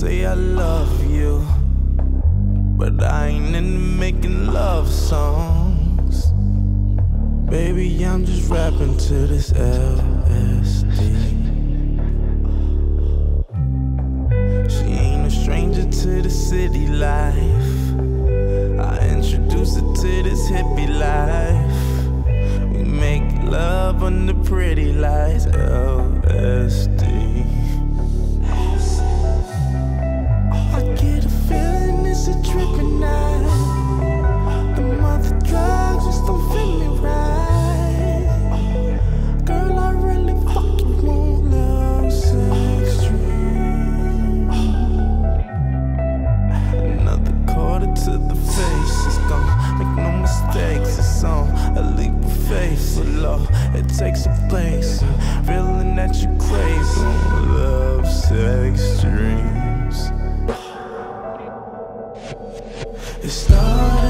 say I love you, but I ain't into making love songs. Baby, I'm just rapping to this LSD. She ain't a stranger to the city life. I introduced her to this hippie life. We make love under pretty lights. LSD. It takes a place, feeling that you crazy. Love, sex, dreams. It's not.